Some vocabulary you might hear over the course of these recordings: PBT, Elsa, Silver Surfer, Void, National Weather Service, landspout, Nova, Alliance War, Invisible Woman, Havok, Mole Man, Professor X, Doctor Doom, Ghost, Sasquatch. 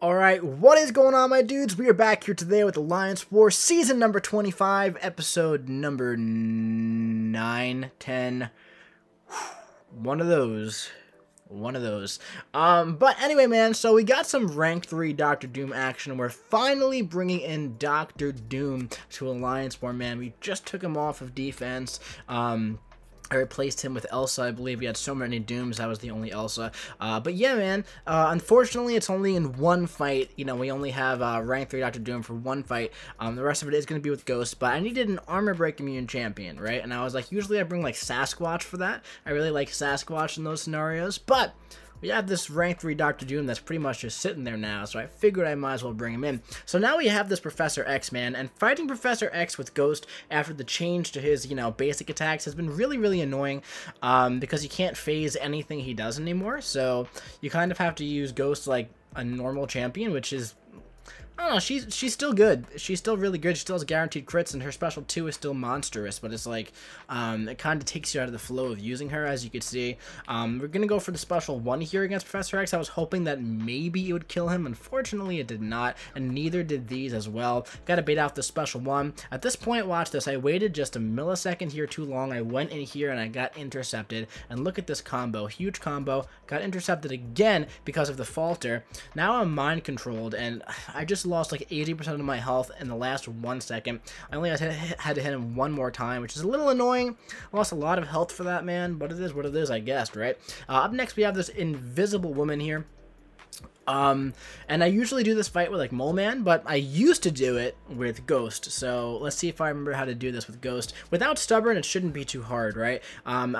Alright, what is going on, my dudes? We are back here today with Alliance War, season number 25, episode number 9, 10. One of those. But anyway, man, so we got some rank 3 Doctor Doom action. We're finally bringing in Doctor Doom to Alliance War, man. We just took him off of defense. I replaced him with Elsa, I believe. We had so many Dooms, I was the only Elsa. But yeah, man, unfortunately, it's only in one fight. You know, we only have rank 3 Dr. Doom for one fight. The rest of it is going to be with Ghost, but I needed an armor break immune champion, right? And I was like, usually I bring, like, Sasquatch for that. I really like Sasquatch in those scenarios, but we have this rank 3 Doctor Doom that's pretty much just sitting there now, so I figured I might as well bring him in. So now we have this Professor X, man, and fighting Professor X with Ghost after the change to his, you know, basic attacks has been really, really annoying, because you can't phase anything he does anymore, so you kind of have to use Ghost like a normal champion, which is, I don't know, she's still good. She's still really good. She still has guaranteed crits, and her special 2 is still monstrous, but it's like, it kind of takes you out of the flow of using her, as you can see. We're going to go for the special 1 here against Professor X. I was hoping that maybe it would kill him. Unfortunately, it did not, and neither did these as well. Got to bait out the special 1. At this point, watch this. I waited just a millisecond here too long. I went in here, and I got intercepted, and look at this combo. Huge combo. Got intercepted again because of the falter. Now I'm mind-controlled, and I just lost like 80% of my health in the last 1 second. I only had to hit him 1 more time, which is a little annoying. Lost a lot of health for that, man, but it is what it is, I guessed, right? Up next, we have this Invisible Woman here. And I usually do this fight with, like, Mole Man, but I used to do it with Ghost, so let's see if I remember how to do this with Ghost. Without Stubborn, it shouldn't be too hard, right?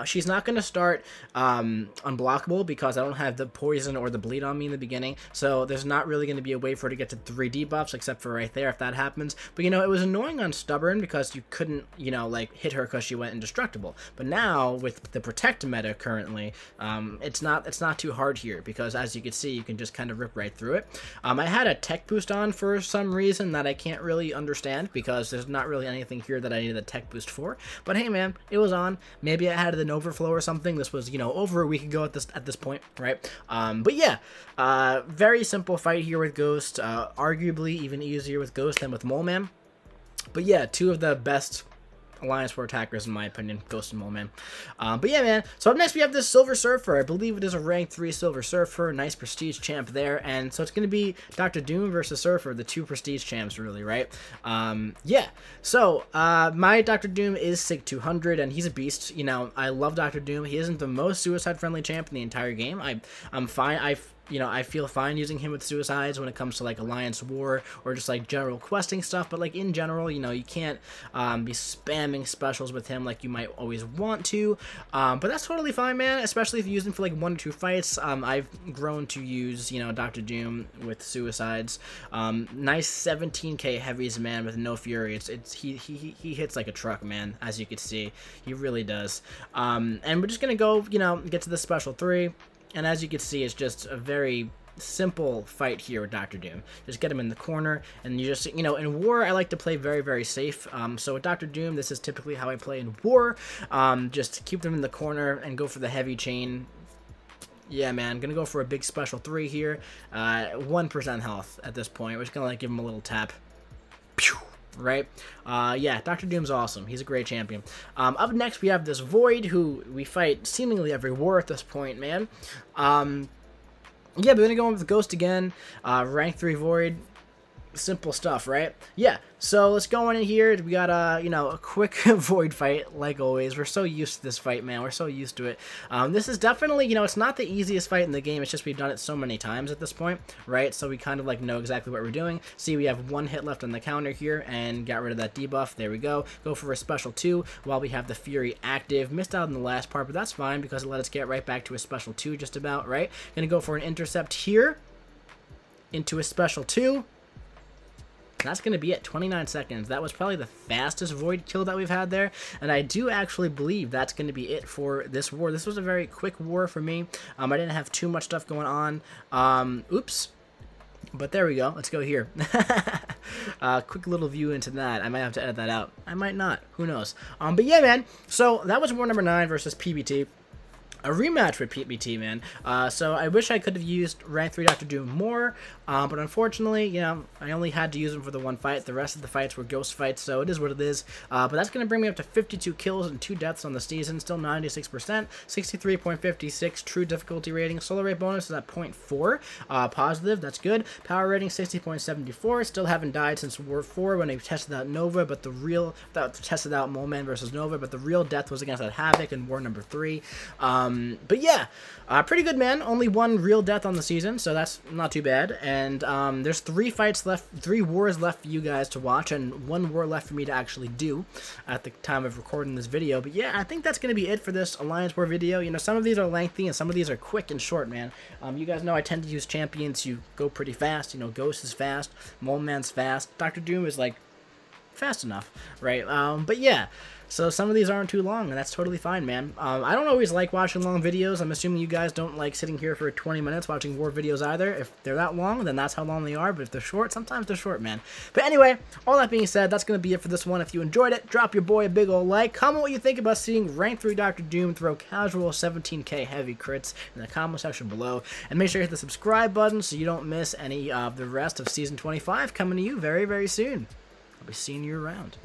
She's not gonna start, unblockable, because I don't have the poison or the bleed on me in the beginning, so there's not really gonna be a way for her to get to 3 debuffs, except for right there, if that happens. But, you know, it was annoying on Stubborn, because you couldn't, you know, like, hit her because she went indestructible. But now, with the Protect meta currently, it's not too hard here, because as you can see, you can just kind of rip right through it. I had a tech boost on for some reason that I can't really understand, because there's not really anything here that I needed a tech boost for, but hey, man, it was on. Maybe I had an overflow or something. This was, you know, over a week ago at this point, right? But yeah, very simple fight here with Ghost, arguably even easier with Ghost than with Mole Man. But yeah, 2 of the best Alliance War attackers, in my opinion, Ghost and Mole Man. But yeah, man, so up next we have this Silver Surfer. I believe it is a rank 3 Silver Surfer, nice prestige champ there, and so it's going to be Dr. Doom versus Surfer, the 2 prestige champs, really, right? Yeah, so my Dr. Doom is Sig 200, and he's a beast. You know, I love Dr. Doom. He isn't the most suicide-friendly champ in the entire game. I'm fine. You know, I feel fine using him with suicides when it comes to, like, Alliance War or just, like, general questing stuff. But, like, in general, you know, you can't be spamming specials with him like you might always want to. But that's totally fine, man, especially if you use him for, like, 1 or 2 fights. I've grown to use, you know, Dr. Doom with suicides. Nice 17k heavies, man, with no fury. He hits like a truck, man, as you can see. He really does. And we're just going to go, you know, get to the special 3. And as you can see, it's just a very simple fight here with Dr. Doom. Just get him in the corner, and you just, you know, in war, I like to play very, very safe. So with Dr. Doom, this is typically how I play in war. Just keep them in the corner and go for the heavy chain. Yeah, man, I'm gonna go for a big special 3 here. 1% health at this point. We're just gonna, like, give him a little tap. Pew! Right? Yeah, Dr. Doom's awesome. He's a great champion. Up next, we have this Void, who we fight seemingly every war at this point, man. Yeah, but we're gonna go in with Ghost again. Rank 3 Void. Simple stuff, right? Yeah, so let's go in here. We got a, you know, a quick Void fight, like always. We're so used to this fight, man. We're so used to it. This is definitely, you know, it's not the easiest fight in the game. It's just we've done it so many times at this point, right? So we kind of, like, know exactly what we're doing. See, we have 1 hit left on the counter here, and got rid of that debuff. There we go. Go for a special 2 while we have the Fury active. Missed out on the last part, but that's fine, because it let us get right back to a special 2 just about, right? Gonna go for an intercept here into a special 2. That's going to be it, 29 seconds. That was probably the fastest Void kill that we've had there, and I do actually believe that's going to be it for this war. This was a very quick war for me. I didn't have too much stuff going on. Oops. But there we go. Let's go here. Quick little view into that. I might have to edit that out. I might not. Who knows? But yeah, man. So that was war number 9 versus PBT. a rematch for PBT, man. So I wish I could have used Rank 3 Doctor Doom more, but unfortunately, you know, I only had to use him for the one fight. The rest of the fights were ghost fights, so it is what it is. But that's going to bring me up to 52 kills and 2 deaths on the season, still 96%, 63.56 true difficulty rating. Solo rate bonus is at 0.4, positive, that's good. Power rating 60.74, still haven't died since War 4 when I tested out Nova, but the real, tested out Mole Man versus Nova, but the real death was against that Havoc in War number 3. But yeah, pretty good, man. Only one real death on the season, so that's not too bad. And there's 3 fights left, 3 wars left for you guys to watch, and 1 war left for me to actually do at the time of recording this video. But yeah, I think that's going to be it for this Alliance War video. You know, some of these are lengthy, and some of these are quick and short, man. You guys know I tend to use champions who go pretty fast. You know, Ghost is fast, Mole Man's fast, Doctor Doom is, like, fast enough, right? But yeah, so some of these aren't too long, and that's totally fine, man. I don't always like watching long videos. I'm assuming you guys don't like sitting here for 20 minutes watching war videos either. If they're that long, then that's how long they are, but if they're short, sometimes they're short, man. But anyway, all that being said, that's going to be it for this one. If you enjoyed it, drop your boy a big ol' like. Comment what you think about seeing Rank 3 Doctor Doom throw casual 17k heavy crits in the comment section below, and make sure you hit the subscribe button so you don't miss any of the rest of Season 25 coming to you very, very soon. I'll be seeing you around.